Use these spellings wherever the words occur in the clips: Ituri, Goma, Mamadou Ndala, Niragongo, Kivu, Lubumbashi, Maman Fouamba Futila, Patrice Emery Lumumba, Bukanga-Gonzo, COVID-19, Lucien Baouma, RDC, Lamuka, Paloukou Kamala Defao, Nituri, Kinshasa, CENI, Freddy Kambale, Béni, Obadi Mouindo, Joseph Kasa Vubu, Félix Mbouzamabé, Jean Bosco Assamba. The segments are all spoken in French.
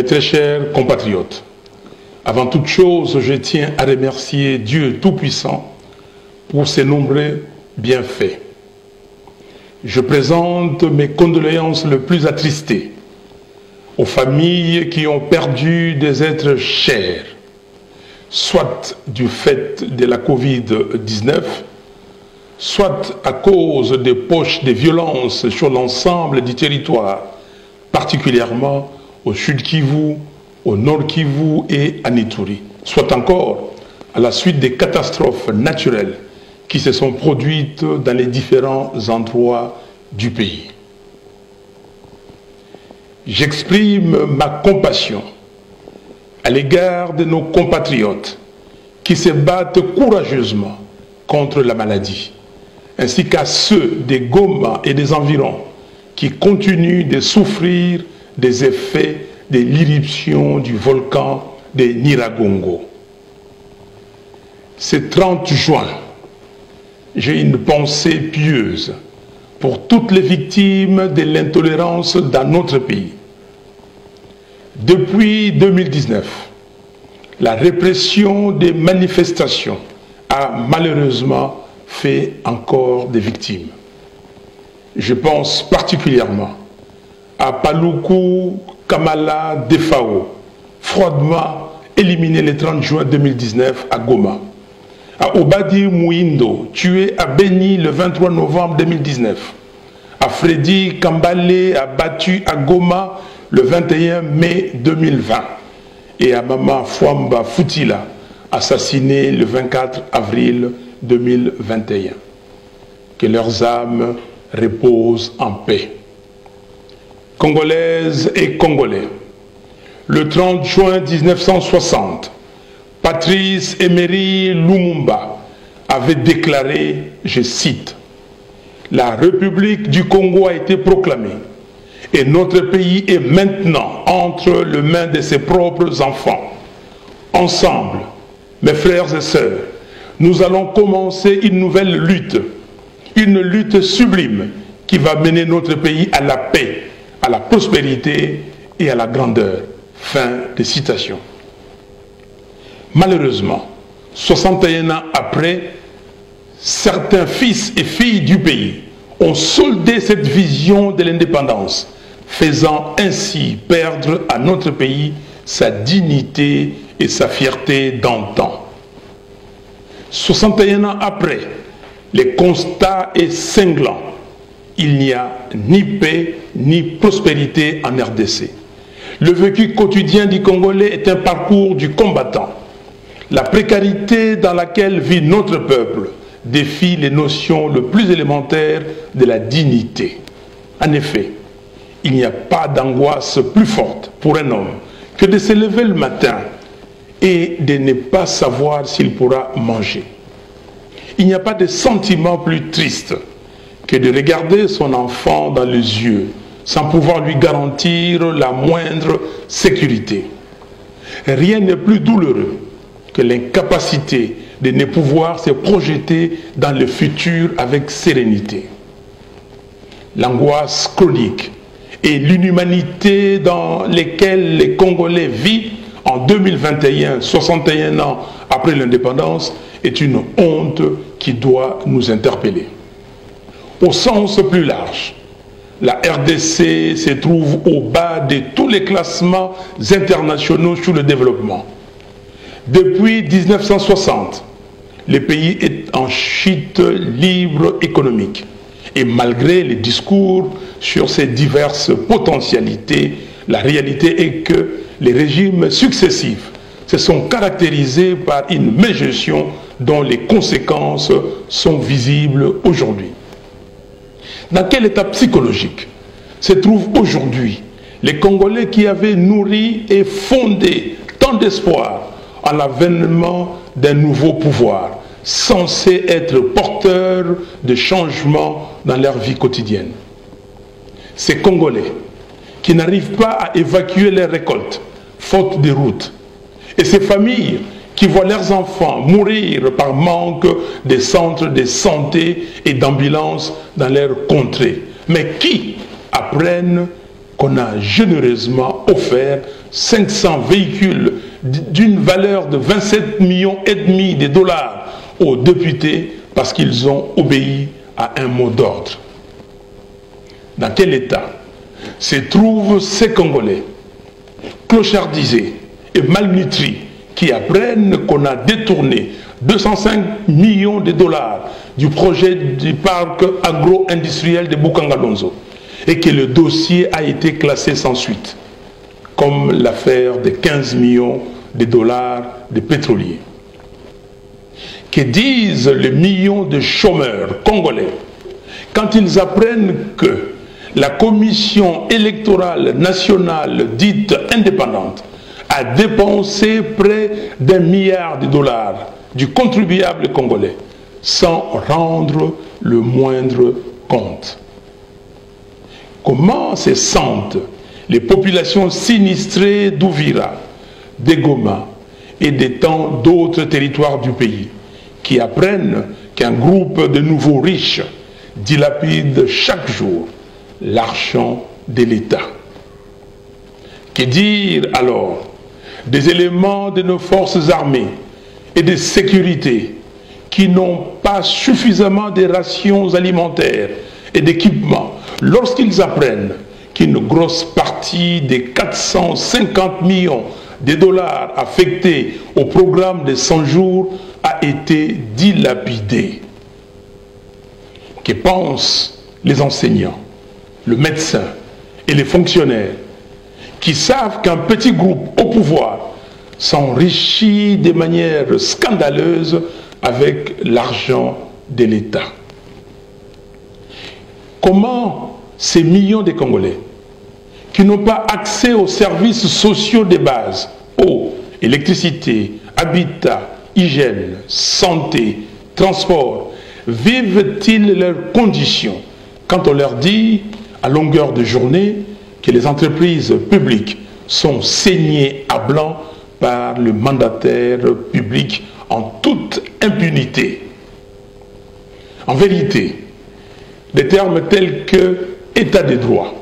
Mes très chers compatriotes, avant toute chose, je tiens à remercier Dieu Tout-Puissant pour ses nombreux bienfaits. Je présente mes condoléances les plus attristées aux familles qui ont perdu des êtres chers, soit du fait de la COVID-19, soit à cause des poches de violence sur l'ensemble du territoire, particulièrement au sud Kivu, au nord Kivu et à Nituri, soit encore à la suite des catastrophes naturelles qui se sont produites dans les différents endroits du pays. J'exprime ma compassion à l'égard de nos compatriotes qui se battent courageusement contre la maladie, ainsi qu'à ceux des Goma et des environs qui continuent de souffrir des effets de l'irruption du volcan de Niragongo. Ce 30 juin, j'ai une pensée pieuse pour toutes les victimes de l'intolérance dans notre pays. Depuis 2019, la répression des manifestations a malheureusement fait encore des victimes. Je pense particulièrement à Paloukou Kamala Defao, froidement éliminé le 30 juin 2019 à Goma, à Obadi Mouindo, tué à Béni le 23 novembre 2019, à Freddy Kambale, abattu à Goma le 21 mai 2020, et à Maman Fouamba Futila, assassinée le 24 avril 2021. Que leurs âmes reposent en paix. Congolaises et Congolais, le 30 juin 1960, Patrice Emery Lumumba avait déclaré, je cite, « La République du Congo a été proclamée et notre pays est maintenant entre les mains de ses propres enfants. Ensemble, mes frères et sœurs, nous allons commencer une nouvelle lutte, une lutte sublime qui va mener notre pays à la paix, à la prospérité et à la grandeur. » Fin de citation. Malheureusement, 61 ans après, certains fils et filles du pays ont soldé cette vision de l'indépendance, faisant ainsi perdre à notre pays sa dignité et sa fierté d'antan. 61 ans après, le constat est cinglant. Il n'y a ni paix ni prospérité en RDC. Le vécu quotidien du Congolais est un parcours du combattant. La précarité dans laquelle vit notre peuple défie les notions les plus élémentaires de la dignité. En effet, il n'y a pas d'angoisse plus forte pour un homme que de se lever le matin et de ne pas savoir s'il pourra manger. Il n'y a pas de sentiment plus triste que de regarder son enfant dans les yeux sans pouvoir lui garantir la moindre sécurité. Rien n'est plus douloureux que l'incapacité de ne pouvoir se projeter dans le futur avec sérénité. L'angoisse chronique et l'inhumanité dans lesquelles les Congolais vivent en 2021, 61 ans après l'indépendance, est une honte qui doit nous interpeller. Au sens plus large, la RDC se trouve au bas de tous les classements internationaux sur le développement. Depuis 1960, le pays est en chute libre économique. Et malgré les discours sur ses diverses potentialités, la réalité est que les régimes successifs se sont caractérisés par une malgestion dont les conséquences sont visibles aujourd'hui. Dans quel état psychologique se trouvent aujourd'hui les Congolais qui avaient nourri et fondé tant d'espoir à l'avènement d'un nouveau pouvoir, censé être porteur de changements dans leur vie quotidienne? Ces Congolais qui n'arrivent pas à évacuer les récoltes, faute de routes, et ces familles qui voient leurs enfants mourir par manque des centres de santé et d'ambulances dans leurs contrées, mais qui apprennent qu'on a généreusement offert 500 véhicules d'une valeur de 27,5 millions de dollars aux députés parce qu'ils ont obéi à un mot d'ordre. Dans quel état se trouvent ces Congolais clochardisés et malnutris qui apprennent qu'on a détourné 205 millions de dollars du projet du parc agro-industriel de Bukanga-Gonzo et que le dossier a été classé sans suite, comme l'affaire des 15 millions de dollars de pétroliers? Que disent les millions de chômeurs congolais quand ils apprennent que la Commission électorale nationale dite indépendante a dépensé près d'1 milliard de dollars du contribuable congolais sans rendre le moindre compte? Comment se sentent les populations sinistrées d'Ouvira, de Goma et de tant d'autres territoires du pays qui apprennent qu'un groupe de nouveaux riches dilapide chaque jour l'argent de l'État? Que dire alors des éléments de nos forces armées et de sécurité qui n'ont pas suffisamment de rations alimentaires et d'équipements lorsqu'ils apprennent qu'une grosse partie des 450 millions de dollars affectés au programme des 100 jours a été dilapidée? Que pensent les enseignants, le médecin et les fonctionnaires qui savent qu'un petit groupe au pouvoir s'enrichit de manière scandaleuse avec l'argent de l'État? Comment ces millions de Congolais qui n'ont pas accès aux services sociaux de base, eau, électricité, habitat, hygiène, santé, transport, vivent-ils leurs conditions quand on leur dit à longueur de journée que les entreprises publiques sont saignées à blanc par le mandataire public en toute impunité? En vérité, des termes tels que état des droits,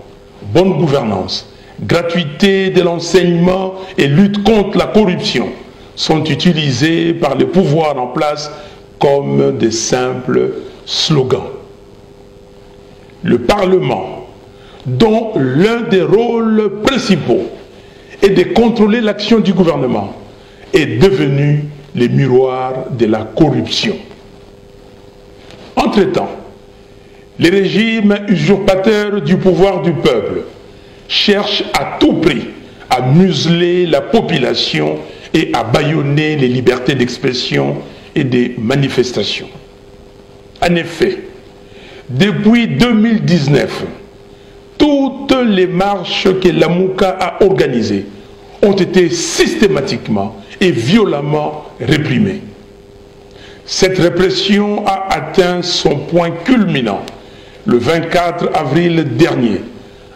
bonne gouvernance, gratuité de l'enseignement et lutte contre la corruption sont utilisés par les pouvoirs en place comme des simples slogans. Le Parlement, dont l'un des rôles principaux est de contrôler l'action du gouvernement, est devenu le miroir de la corruption. Entre-temps, les régimes usurpateurs du pouvoir du peuple cherchent à tout prix à museler la population et à bâillonner les libertés d'expression et des manifestations. En effet, depuis 2019, toutes les marches que Lamuka a organisées ont été systématiquement et violemment réprimées. Cette répression a atteint son point culminant le 24 avril dernier,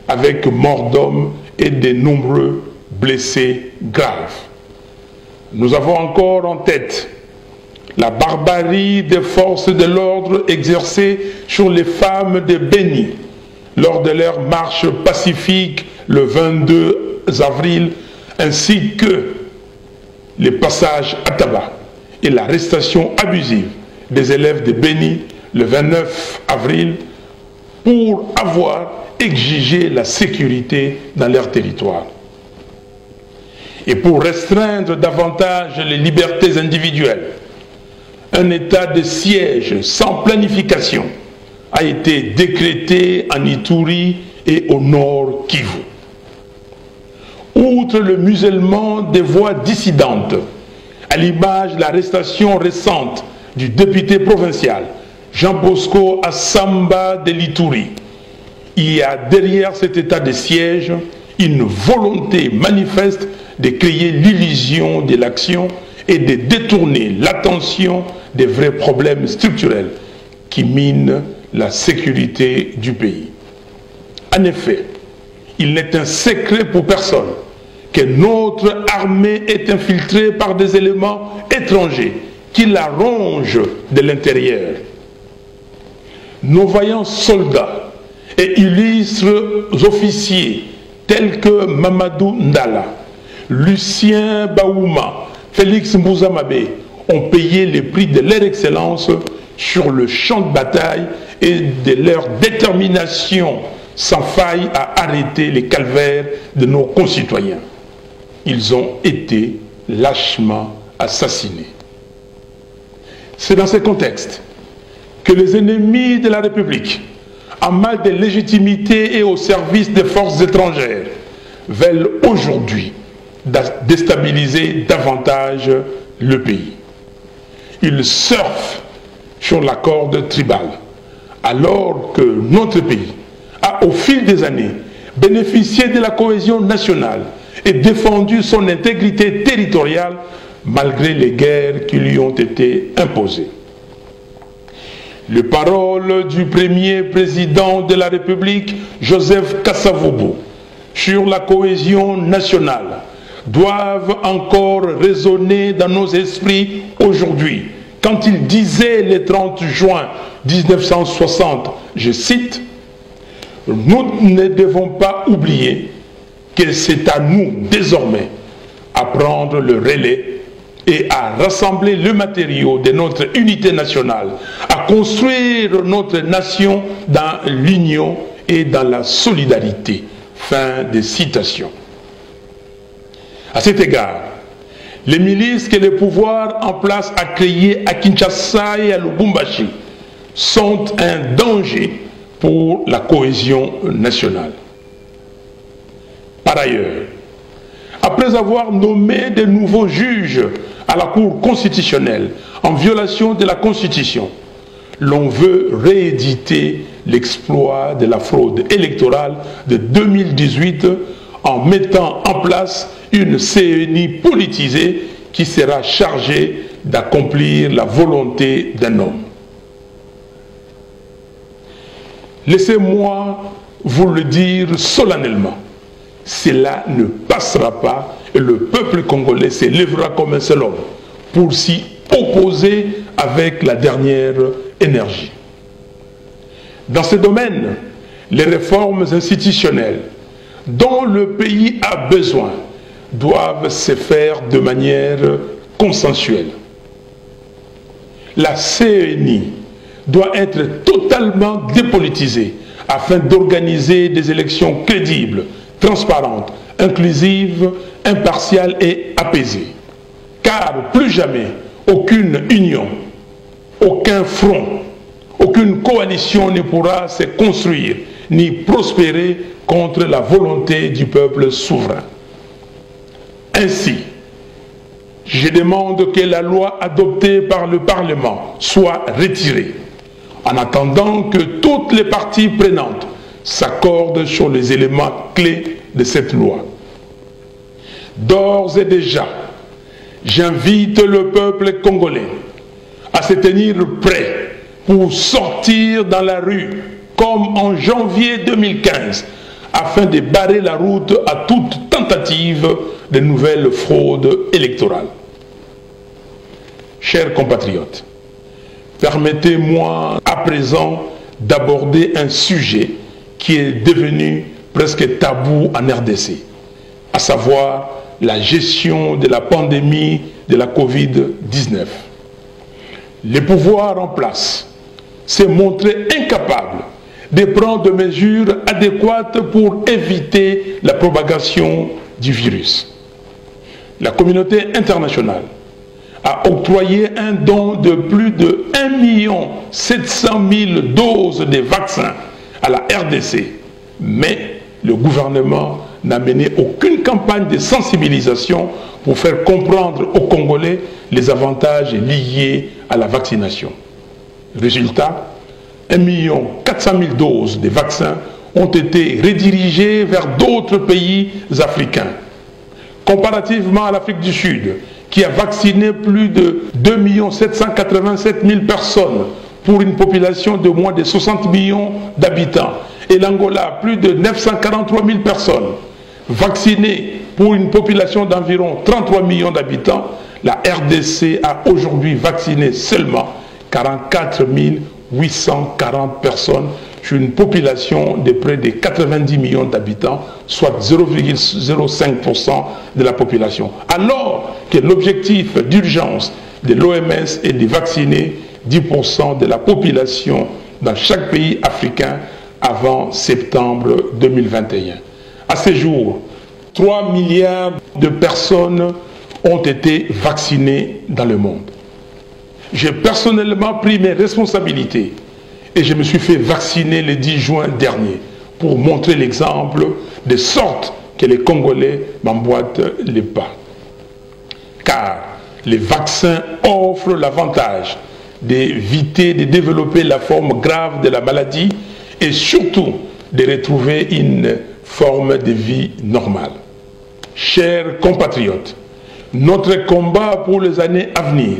avec mort d'hommes et de nombreux blessés graves. Nous avons encore en tête la barbarie des forces de l'ordre exercées sur les femmes de Béni lors de leur marche pacifique le 22 avril, ainsi que les passages à tabac et l'arrestation abusive des élèves de Béni le 29 avril pour avoir exigé la sécurité dans leur territoire. Et pour restreindre davantage les libertés individuelles, un état de siège sans planification a été décrété en Ituri et au nord Kivu. Outre le musellement des voix dissidentes, à l'image de l'arrestation récente du député provincial Jean Bosco Assamba de l'Ituri, il y a derrière cet état de siège une volonté manifeste de créer l'illusion de l'action et de détourner l'attention des vrais problèmes structurels qui minent la sécurité du pays. En effet, il n'est un secret pour personne que notre armée est infiltrée par des éléments étrangers qui la rongent de l'intérieur. Nos vaillants soldats et illustres officiers tels que Mamadou Ndala, Lucien Baouma, Félix Mbouzamabé ont payé les prix de leur excellence sur le champ de bataille et de leur détermination sans faille à arrêter les calvaires de nos concitoyens. Ils ont été lâchement assassinés. C'est dans ce contexte que les ennemis de la République, en mal de légitimité et au service des forces étrangères, veulent aujourd'hui déstabiliser davantage le pays. Ils surfent sur la corde tribale, alors que notre pays a, au fil des années, bénéficié de la cohésion nationale et défendu son intégrité territoriale malgré les guerres qui lui ont été imposées. Les paroles du premier président de la République, Joseph Kasa Vubu, sur la cohésion nationale doivent encore résonner dans nos esprits aujourd'hui. Quand il disait le 30 juin 1960, je cite, « Nous ne devons pas oublier que c'est à nous désormais à prendre le relais et à rassembler le matériau de notre unité nationale, à construire notre nation dans l'union et dans la solidarité. » Fin de citation. À cet égard, les milices que le pouvoir en place a créées à Kinshasa et à Lubumbashi sont un danger pour la cohésion nationale. Par ailleurs, après avoir nommé de nouveaux juges à la Cour constitutionnelle en violation de la Constitution, l'on veut rééditer l'exploit de la fraude électorale de 2018 en mettant en place une CENI politisée qui sera chargée d'accomplir la volonté d'un homme. Laissez-moi vous le dire solennellement. Cela ne passera pas et le peuple congolais se lèvera comme un seul homme pour s'y opposer avec la dernière énergie. Dans ce domaine, les réformes institutionnelles dont le pays a besoin doivent se faire de manière consensuelle. La CENI doit être totalement dépolitisée afin d'organiser des élections crédibles, transparente, inclusive, impartiale et apaisée. Car plus jamais, aucune union, aucun front, aucune coalition ne pourra se construire ni prospérer contre la volonté du peuple souverain. Ainsi, je demande que la loi adoptée par le Parlement soit retirée, en attendant que toutes les parties prenantes s'accordent sur les éléments clés de cette loi. D'ores et déjà, j'invite le peuple congolais à se tenir prêt pour sortir dans la rue comme en janvier 2015 afin de barrer la route à toute tentative de nouvelles fraudes électorales. Chers compatriotes, permettez-moi à présent d'aborder un sujet qui est devenu presque tabou en RDC, à savoir la gestion de la pandémie de la COVID-19. Les pouvoirs en place s'est montré incapable de prendre des mesures adéquates pour éviter la propagation du virus. La communauté internationale a octroyé un don de plus de 1 700 000 doses de vaccins à la RDC, mais le gouvernement n'a mené aucune campagne de sensibilisation pour faire comprendre aux Congolais les avantages liés à la vaccination. Résultat, 1 400 000 doses de vaccins ont été redirigées vers d'autres pays africains. Comparativement à l'Afrique du Sud, qui a vacciné plus de 2 787 000 personnes pour une population de moins de 60 millions d'habitants, et l'Angola, plus de 943 000 personnes vaccinées pour une population d'environ 33 millions d'habitants, la RDC a aujourd'hui vacciné seulement 44 840 personnes, sur une population de près de 90 millions d'habitants, soit 0,05% de la population. Alors que l'objectif d'urgence de l'OMS est de vacciner 10% de la population dans chaque pays africain avant septembre 2021. À ce jour, 3 milliards de personnes ont été vaccinées dans le monde. J'ai personnellement pris mes responsabilités et je me suis fait vacciner le 10 juin dernier pour montrer l'exemple de sorte que les Congolais m'emboîtent les pas. Car les vaccins offrent l'avantage d'éviter de développer la forme grave de la maladie et surtout de retrouver une forme de vie normale. Chers compatriotes, notre combat pour les années à venir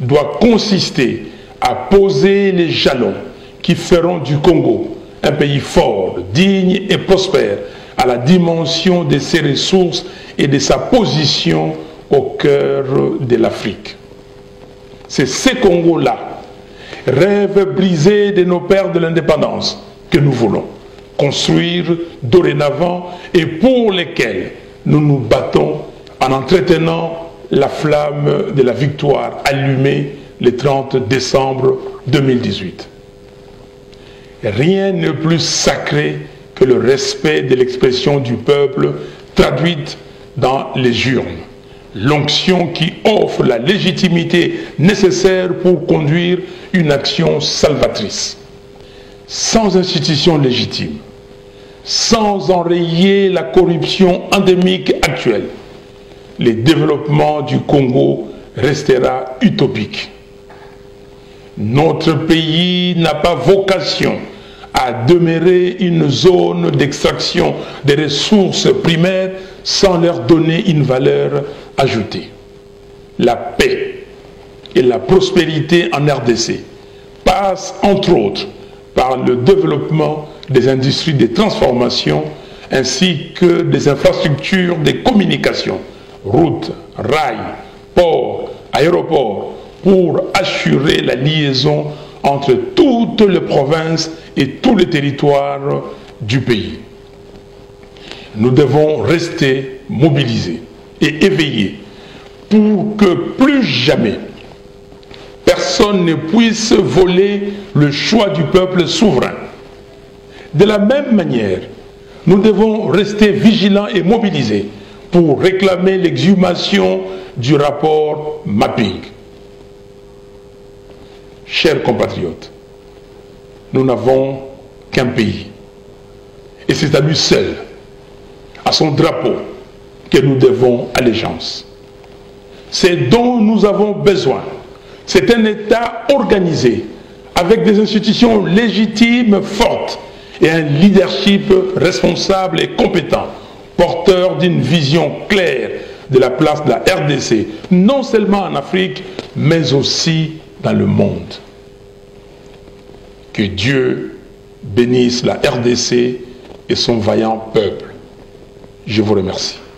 doit consister à poser les jalons qui feront du Congo un pays fort, digne et prospère à la dimension de ses ressources et de sa position au cœur de l'Afrique. C'est ce Congo-là, rêve brisé de nos pères de l'indépendance, que nous voulons construire dorénavant et pour lesquels nous nous battons en entretenant la flamme de la victoire allumée le 30 décembre 2018. Rien n'est plus sacré que le respect de l'expression du peuple traduite dans les urnes. L'onction qui offre la légitimité nécessaire pour conduire une action salvatrice. Sans institution légitime, sans enrayer la corruption endémique actuelle, le développement du Congo restera utopique. Notre pays n'a pas vocation à demeurer une zone d'extraction des ressources primaires sans leur donner une valeur ajoutée. La paix et la prospérité en RDC passent entre autres par le développement des industries de transformation ainsi que des infrastructures de communication, routes, rails, ports, aéroports, pour assurer la liaison entre toutes les provinces et tous les territoires du pays. Nous devons rester mobilisés et éveillés pour que plus jamais personne ne puisse voler le choix du peuple souverain. De la même manière, nous devons rester vigilants et mobilisés pour réclamer l'exhumation du rapport mapping. Chers compatriotes, nous n'avons qu'un pays. Et c'est à lui seul, à son drapeau, que nous devons allégeance. C'est dont nous avons besoin. C'est un État organisé, avec des institutions légitimes fortes et un leadership responsable et compétent, porteur d'une vision claire de la place de la RDC, non seulement en Afrique, mais aussi dans le monde. Que Dieu bénisse la RDC et son vaillant peuple. Je vous remercie.